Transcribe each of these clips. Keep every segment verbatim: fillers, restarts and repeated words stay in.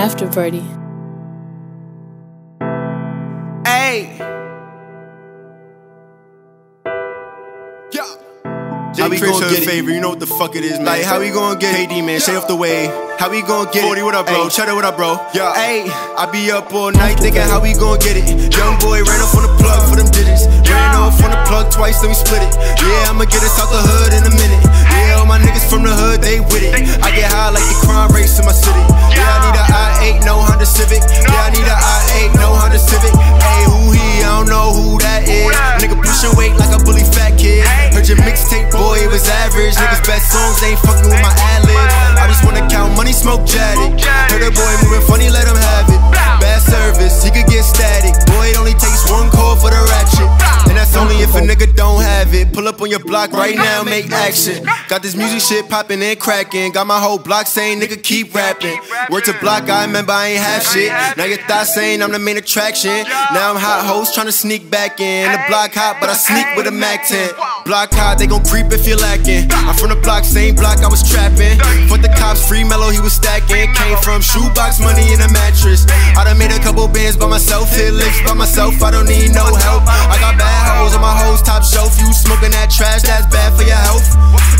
After Birdie. Hey. Yeah. Jay Critch has a favor. You know what the fuck it is, man. Like, how we gonna get it? K D, man, yeah. Stay off the way. How we gonna get forty, it? forty, what up, bro? Ay. Cheddar, what up, bro? Yeah. Hey, I be up all night thinking how we gonna get it. Young boy ran off on the plug for them digits. Ran off on the plug twice, then we split it. Yeah, I'ma get us out the hood in a minute. Yeah, all my niggas from the hood, they with it. I get high like the crime rates in my city. Yeah, I need a I eight, no Honda Civic. Yeah, I need a I eight, no Honda Civic. Hey, who he? I don't know who that is. Nigga pushing weight like a bully fat kid. Heard your mixtape, boy, it was average. Niggas' best songs ain't fucking with my ad-libs. I just wanna count money, smoke jaded. Heard that boy moving funny, let him have it. Bad service, he could get static. Boy, it only takes one call for the ratchet. And that's only if a nigga don't have it. Pull up on your block right now, make action. Got this music shit poppin' and crackin'. Got my whole block saying, nigga, keep rappin'. Word to block, I remember I ain't half shit. Now your thoughts saying I'm the main attraction. Now I'm hot hoes tryna sneak back in. The block hot, but I sneak with a Mac ten. Block hot, they gon' creep if you're lackin'. I'm from the block, same block I was trappin'. Fuck the cops, free mellow, he was stackin'. Came from shoebox money in a mattress. I done made a couple bands by myself, hit licks by myself, I don't need no help. I got bad hoes on my hoes top shelf. You smoking that trash, that's bad for your health.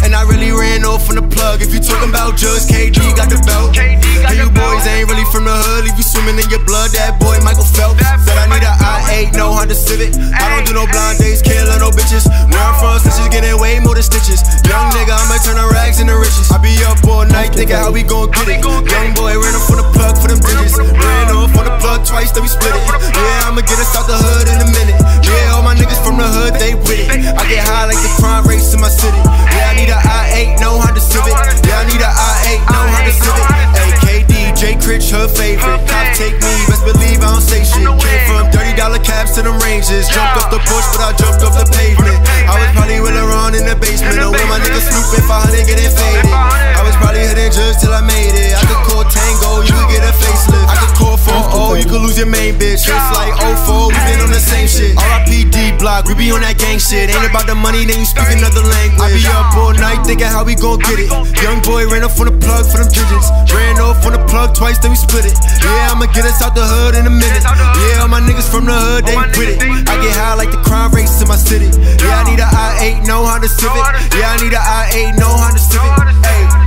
And I really ran off on the plug. If you talking about just K D, got the belt. And you boys ain't really from the hood. Leave you swimming in your blood, that boy Michael Phelps. Said I need a I eight, no Honda Civic. I don't do no blind days, can't love no bitches. Where I'm from, snitches getting way more than stitches. Young nigga, I'ma turn the rags into riches. I be up all night thinking how we gon' get it. Young boy ran off on the plug for them digits. Ran off on the plug twice, then we split it. Yeah, I'ma get us out the hood in a minute. Yeah, all my niggas from the hood, they with it. I get high like the crime rates in my city. Yeah, I need a I eight, no Honda Civic. Yeah, I need a I eight, no Honda Civic. Hey, K D, Jay Critch, her favorite. Cops take me, best believe I don't say shit. Came from thirty dollar caps to them ranges. Jumped off the porch, but I jumped off the pavement. I was probably with around in the basement. Or when my niggas snooping, five hundred getting faded. I was probably hitting drugs till I made it. I could call Tango, you could get a facelift. I could call four oh, you could lose your main bitch. It's like oh four, we been on the same shit. R I P D block, we be on that gang shit. Ain't about the money, then you speak another language. I be up all night thinking how we gon' get it. Young boy ran off on the plug for them digits. Ran off on the plug twice, then we split it. Yeah, I'ma get us out the hood in a minute. Yeah, all my niggas from the hood, they with it. I get high like the crime rates in my city. Yeah, I need a I eight, no Honda Civic. Yeah, I need a I eight, no Honda Civic. Ayy.